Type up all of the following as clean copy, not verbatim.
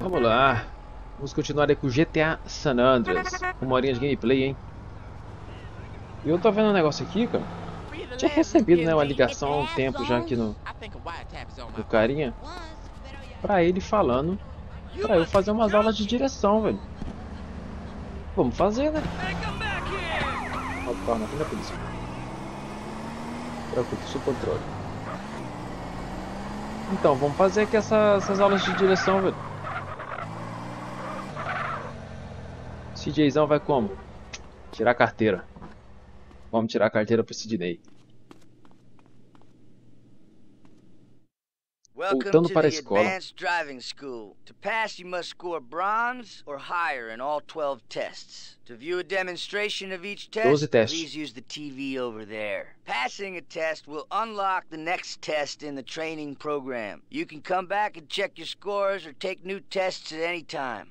Vamos lá. Vamos continuar aí com o GTA San Andreas. Uma horinha de gameplay, hein? Eu tô vendo um negócio aqui, cara. Tinha recebido, né, uma ligação há um tempo já aqui do carinha. Pra ele falando pra eu fazer umas aulas de direção, velho. Vamos fazer, né? Olha o carro na frente da polícia. Tranquilo, sob controle. Então, vamos fazer aqui essas aulas de direção, velho. CJzão vai como? Tirar a carteira. Vamos tirar a carteira pro Sidney. Voltando para a escola. Advanced Driving School. To pass you must score bronze or higher in all 12 tests. To view a demonstration of each test, please use the TV over there. Passing a test will unlock the next test in the training program. You can come back and check your scores or take new tests at any time.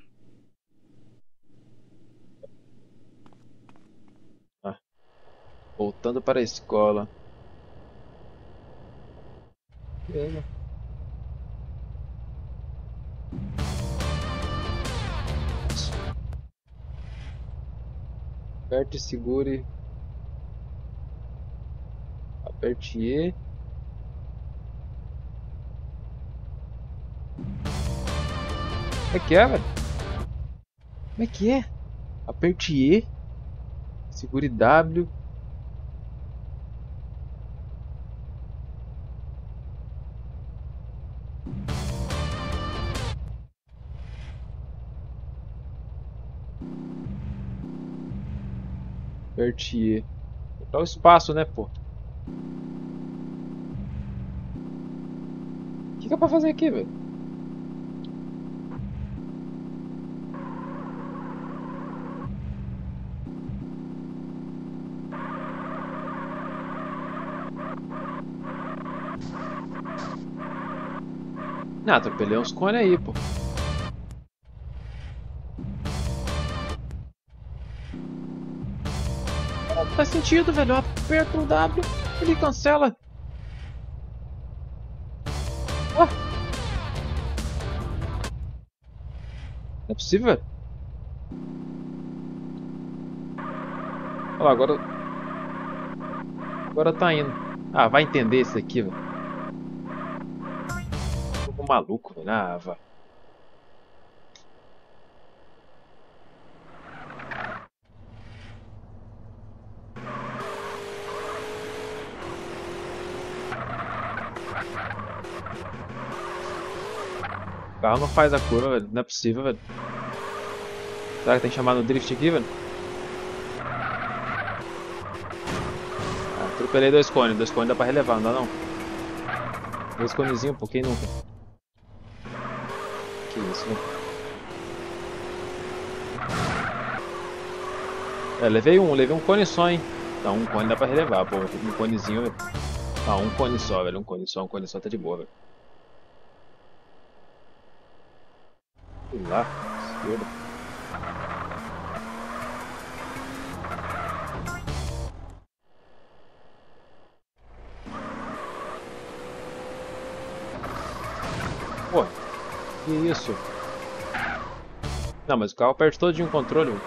Ah. Voltando para a escola. Beleza. Aperte e segure. Aperte E. Como é que é, velho? Como é que é? Aperte E. Segure W. Aperte E. Dá o espaço, né, pô? O que é pra fazer aqui, velho? Ah, atropelei uns cones aí, pô. Faz sentido, velho. Eu aperto o W, ele cancela. Ah. Não é possível, velho. Olha lá, agora. Agora tá indo. Ah, vai entender isso aqui, velho. Tô maluco, velho. Ah, vai. O carro não faz a curva, velho. Não é possível, velho. Será que tem que chamar no drift aqui, velho? Ah, atropelei dois cones. Dois cones dá pra relevar, não dá não. Dois conezinhos, pô, quem nunca? Que isso, velho. É, levei um cone só, hein. Tá, um cone dá pra relevar, pô. Um conezinho, velho. Tá, um cone só, velho. Um cone só tá de boa, velho. Lá, esquerda. Pô, que isso? Não, mas o carro perde todinho o controle.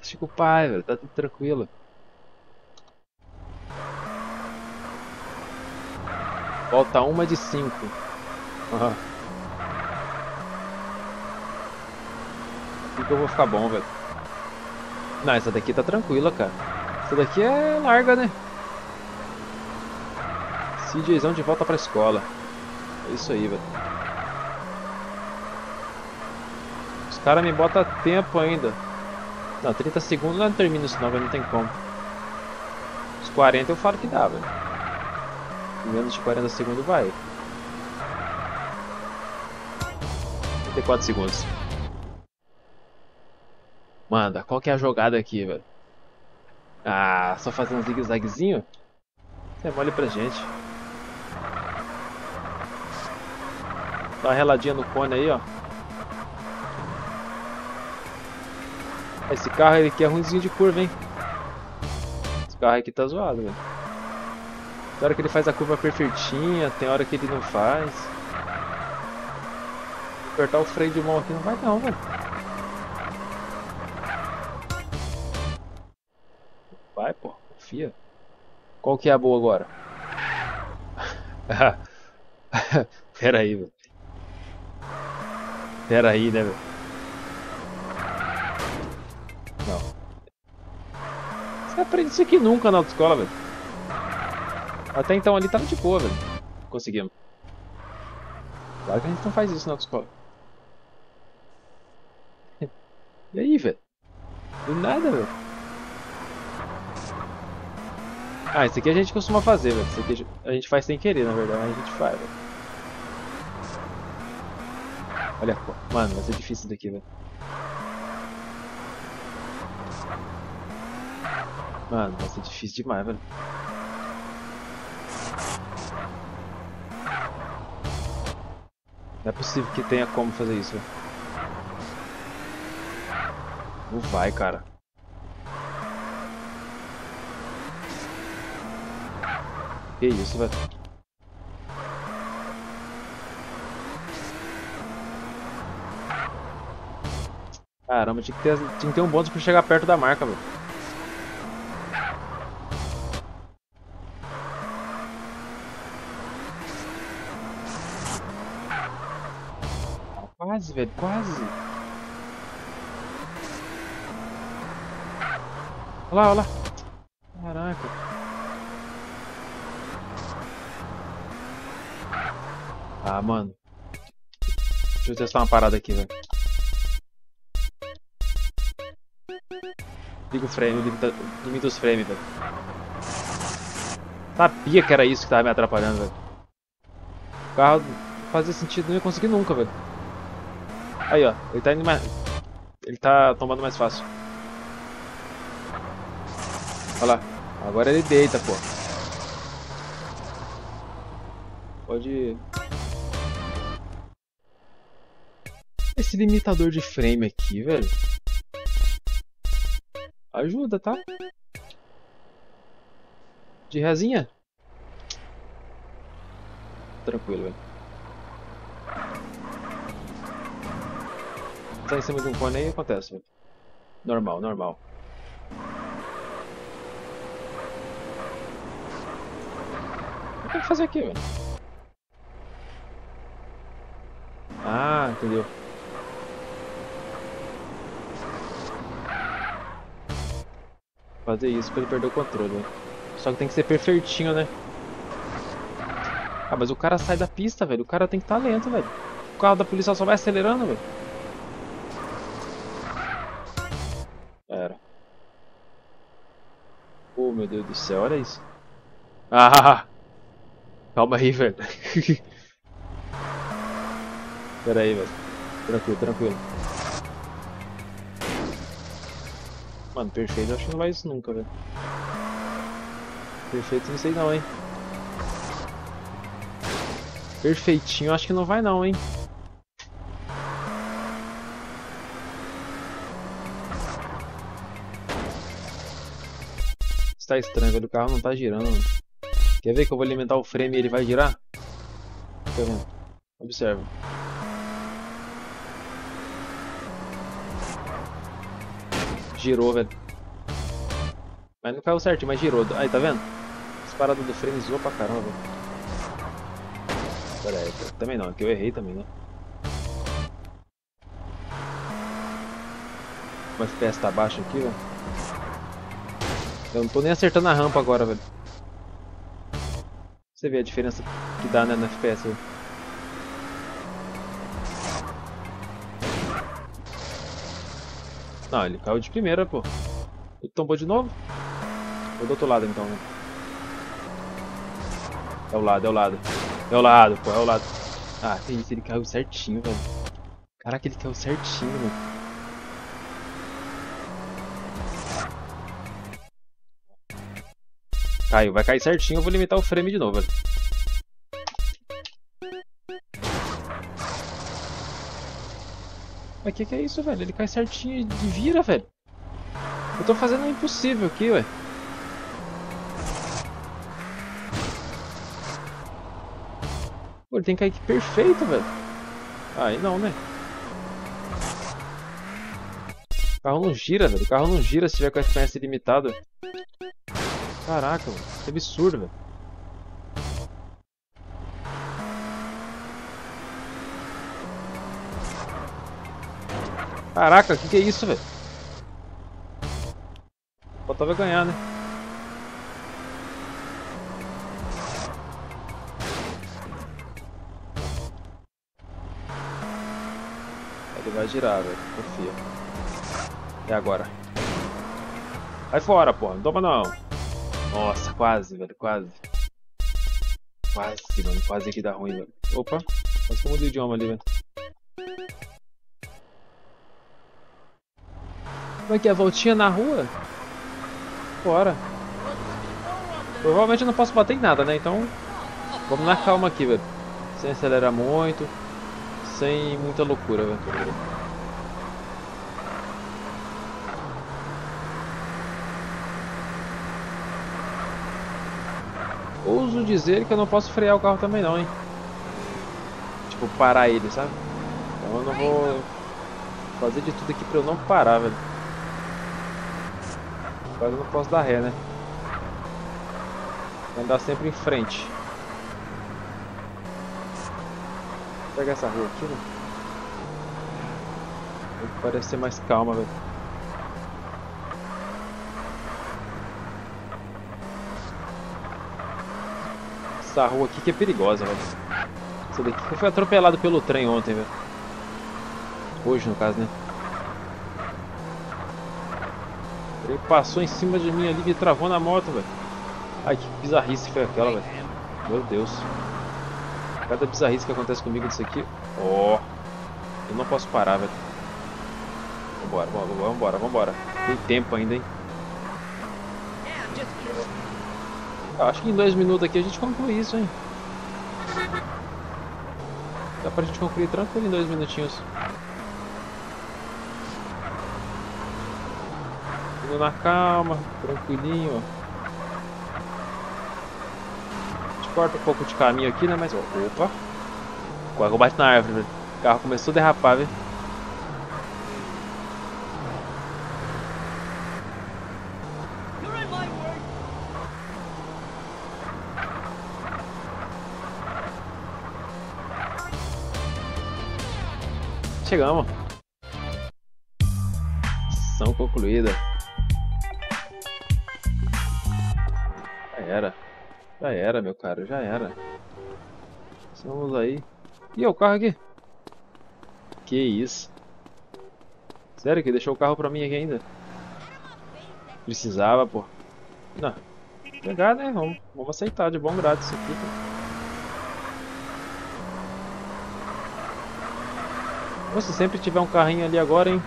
Desculpa, velho, tá tudo tranquilo. Falta uma de 5. Aqui que eu vou ficar bom, velho. Não, essa daqui tá tranquila, cara. Essa daqui é larga, né? CJzão de volta pra escola. É isso aí, velho. Os caras me botam tempo ainda. Não, 30 segundos não termina isso não, velho. Não tem como. Os 40 eu falo que dá, velho. Menos de 40 segundos vai. 34 segundos. Manda, qual que é a jogada aqui, velho? Ah, só fazer um zigue-zaguezinho? Isso é mole pra gente. Dá uma reladinha no cone aí, ó. Esse carro aqui é ruimzinho de curva, hein? Esse carro aqui tá zoado, velho. Tem hora que ele faz a curva perfeitinha, tem hora que ele não faz. Apertar o freio de mão aqui não vai não, velho. Vai, pô, confia. Qual que é a boa agora? Pera aí, velho. Pera aí, né, velho? Não. Você aprende isso aqui nunca na autoescola, velho. Até então ali tava de boa, velho. Conseguimos. Claro que a gente não faz isso na autoescola. E aí, velho? Do nada, velho. Ah, isso aqui a gente costuma fazer, velho. Isso aqui a gente faz sem querer, na verdade. Mas a gente faz, velho. Olha, pô. Mano, vai ser difícil isso daqui, velho. Mano, vai ser difícil demais, velho. Não é possível que tenha como fazer isso, velho. Não vai, cara. Que isso, velho. Caramba, tinha que ter um bônus pra chegar perto da marca, velho. Quase, velho, quase. Olha lá, olha lá. Caraca. Ah, mano. Deixa eu testar uma parada aqui, velho. Liga o frame, limita os frames, velho. Sabia que era isso que tava me atrapalhando, velho. O carro fazia sentido, não ia conseguir nunca, velho. Aí, ó, ele tá indo mais... Ele tá tomando mais fácil. Olha lá, agora ele deita, pô. Pode... Esse limitador de frame aqui, velho. Ajuda, tá? De rezinha? Tranquilo, velho. Sai em cima de um cone aí e acontece, velho. Normal, normal. O que eu tenho que fazer aqui, velho? Ah, entendeu. Fazer isso pra ele perder o controle, velho. Só que tem que ser perfeitinho, né? Ah, mas o cara sai da pista, velho. O cara tem que estar lento, velho. O carro da polícia só vai acelerando, velho. Era. Oh, meu Deus do céu, olha isso. Ah! Calma aí, velho. Pera aí, velho. Tranquilo, tranquilo. Mano, perfeito, eu acho que não vai isso nunca, velho. Perfeito, não sei não, hein. Perfeitinho, acho que não vai não, hein. Isso tá estranho, velho. O carro não tá girando, mano. Quer ver que eu vou alimentar o frame e ele vai girar? Tá vendo? Observa. Girou, velho. Mas não caiu certinho, mas girou. Aí, tá vendo? As paradas do frame zoam pra caramba, velho. Pera aí, pô. Também não, que eu errei também, né? O FPS tá baixo aqui, velho. Eu não tô nem acertando a rampa agora, velho. Você vê a diferença que dá, né, no FPS, velho. Não, ele caiu de primeira, pô. Ele tombou de novo? Ou do outro lado, então? Né? É o lado, é o lado. É o lado, pô, é o lado. Ah, que isso, ele caiu certinho, velho. Caraca, ele caiu certinho, velho. Caiu, vai cair certinho, eu vou limitar o frame de novo, velho. Mas que é isso, velho? Ele cai certinho e vira, velho. Eu tô fazendo o impossível aqui, ué. Pô, ele tem que cair aqui perfeito, velho. Aí não, né? O carro não gira, velho. O carro não gira se tiver com a FPS ilimitada. Caraca, mano. Que absurdo, velho. Caraca, que é isso, velho? Faltava ganhar, né? Ele vai girar, velho. Confia. E agora? Vai fora, pô. Não toma, não. Nossa, quase, velho. Quase. Quase, mano. Quase que dá ruim, velho. Opa. Quase que eu mudei o idioma ali, velho. Como é que é? Voltinha na rua? Bora. Provavelmente eu não posso bater em nada, né? Então, vamos na calma aqui, velho. Sem acelerar muito. Sem muita loucura, velho. Ouso dizer que eu não posso frear o carro também não, hein? Tipo, parar ele, sabe? Então eu não vou fazer de tudo aqui pra eu não parar, velho. Agora eu não posso dar ré, né? Vou andar sempre em frente. Vou pegar essa rua aqui, né? Parece ser mais calma, velho. Essa rua aqui que é perigosa, velho. Essa daqui que eu fui atropelado pelo trem ontem, velho. Hoje, no caso, né? Ele passou em cima de mim ali e travou na moto, velho. Ai, que bizarrice foi aquela, velho. Meu Deus. Cada bizarrice que acontece comigo disso aqui. Ó. Eu não posso parar, velho. Vambora, vambora, vambora. Tem tempo ainda, hein. Eu acho que em 2 minutos aqui a gente conclui isso, hein. Dá pra gente concluir tranquilo em 2 minutinhos. Na calma, tranquilinho, ó. A gente corta um pouco de caminho aqui, né? Mas, ó, opa, quase eu bati na árvore, velho. O carro começou a derrapar, velho. Chegamos. Missão concluída. Já era, meu cara, já era. Estamos aí. Ih, é o carro aqui. Que isso? Sério que deixou o carro pra mim aqui ainda? Precisava, pô. Não. Pegar, né? Vamos aceitar de bom grado isso aqui. Pô, se sempre tiver um carrinho ali agora, hein?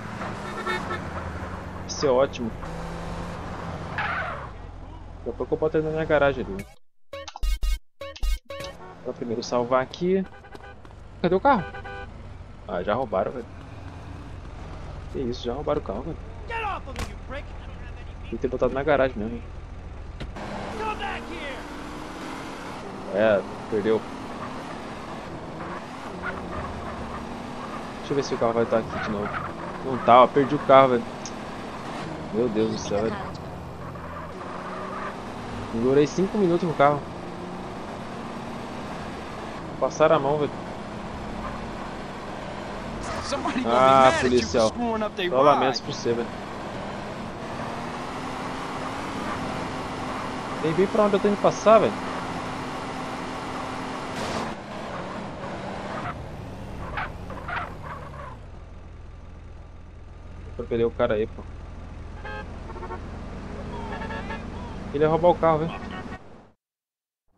Vai ser ótimo. Daqui a pouco eu boto ele na minha garagem ali. Vou primeiro salvar aqui. Cadê o carro? Ah, já roubaram, velho. Que isso, já roubaram o carro, velho. Tem que ter botado na garagem mesmo. É, perdeu. Deixa eu ver se o carro vai estar aqui de novo. Não tá, ó, perdi o carro, velho. Meu Deus do céu, velho. Durei 5 minutos no carro. Passaram a mão, velho. Ah, policial. Só lamento por você, velho. Tem bem pra onde eu tenho que passar, velho. Atropelei o cara aí, pô. Ele ia roubar o carro, velho.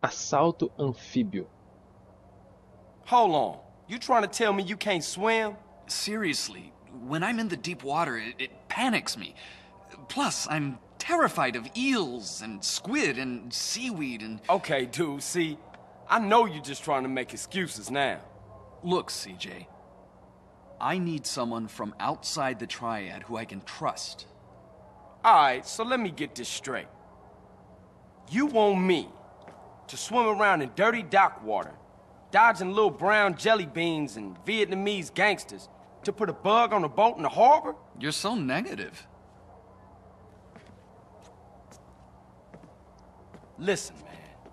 Assalto anfíbio. Hold on. You trying to tell me you can't swim? Seriously, when I'm in the deep water, it panics me. Plus, I'm terrified of eels and squid and seaweed and... Okay, dude, see, I know you're just trying to make excuses now. Look, CJ, I need someone from outside the triad who I can trust. All right, so let me get this straight. You want me to swim around in dirty dock water dodging little brown jelly beans and Vietnamese gangsters to put a bug on a boat in the harbor? You're so negative. Listen, man.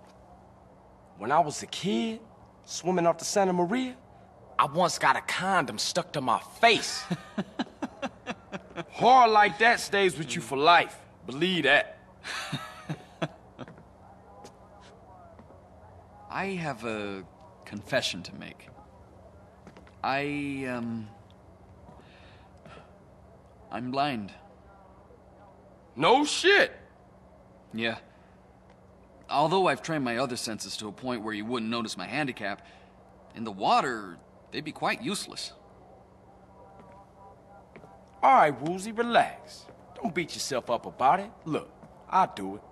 When I was a kid, swimming off the Santa Maria, I once got a condom stuck to my face. Horror like that stays with you for life. Believe that. I have a confession to make. I'm blind. No shit! Yeah. Although I've trained my other senses to a point where you wouldn't notice my handicap, in the water, they'd be quite useless. All right, Woozy, relax. Don't beat yourself up about it. Look, I'll do it.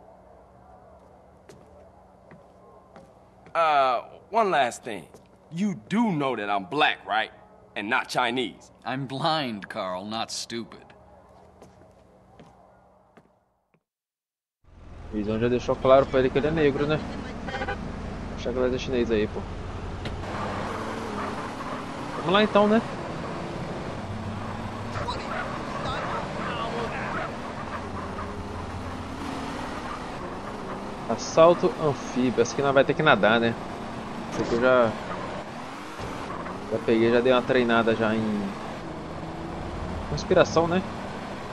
One last thing. You do know that I'm black, right? And not Chinese. I'm blind, Carl, not stupid. O Luizão já deixou claro pra ele que ele é negro, né? Deixa que ele é chinês aí, pô. Vamos lá então, né? Assalto anfíbio, essa aqui nós vai ter que nadar, né? Essa aqui eu já peguei, já dei uma treinada já em respiração, né?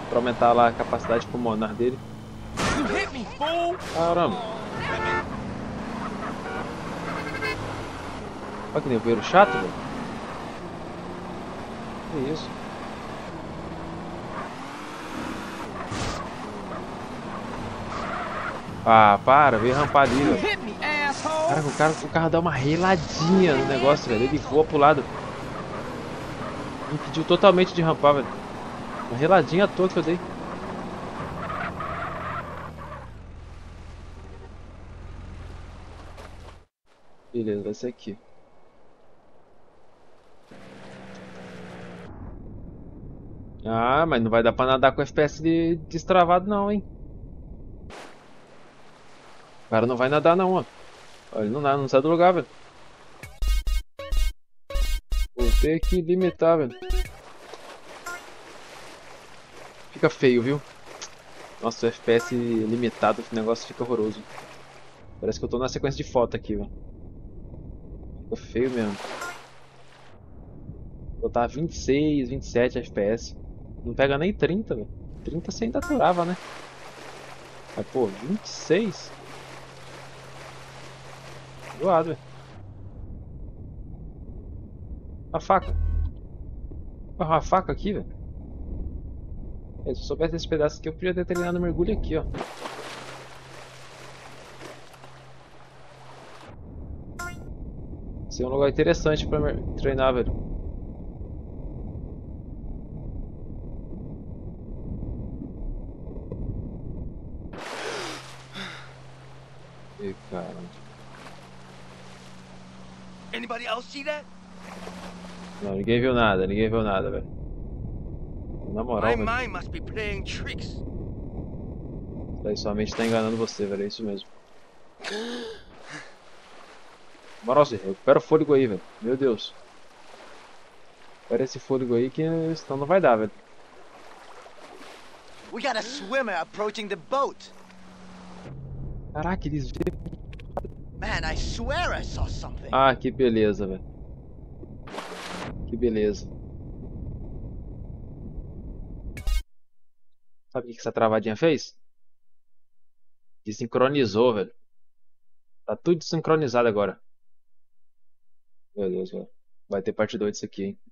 Pra aumentar lá a capacidade pulmonar dele. Caramba! Olha que nevoeiro chato, velho. Que isso? Ah, para, veio rampar ali, velho. Cara, o carro dá uma reladinha no negócio, velho. Ele voa pro lado. Me impediu totalmente de rampar, velho. Uma reladinha à toa que eu dei. Beleza, vai ser aqui. Ah, mas não vai dar pra nadar com FPS destravado não, hein. O cara não vai nadar não, ó. Ele não nada, não sai do lugar, velho. Vou ter que limitar, velho. Fica feio, viu? Nossa, o FPS limitado, o negócio fica horroroso. Parece que eu tô na sequência de foto aqui, velho. Ficou feio mesmo. Botar 26, 27 FPS. Não pega nem 30, velho. 30 você ainda durava, né? Mas pô, 26? Doado, velho. A faca. Porra, a faca aqui, velho. Se eu soubesse esse pedaço aqui, eu podia ter treinado o mergulho aqui, ó. É um lugar interessante pra treinar, velho. E cara. Anybody else see that? Não, ninguém viu nada, velho. Na moral, velho. Isso daí somente tá enganando você, velho, é isso mesmo. Nossa, recupera o fôlego aí, velho. Meu Deus. Recupera esse fôlego aí que senão não vai dar, velho. Caraca, eles viram. Ah, que beleza, velho. Que beleza. Sabe o que essa travadinha fez? Desincronizou, velho. Tá tudo desincronizado agora. Meu Deus, vai ter parte 2 disso aqui, hein?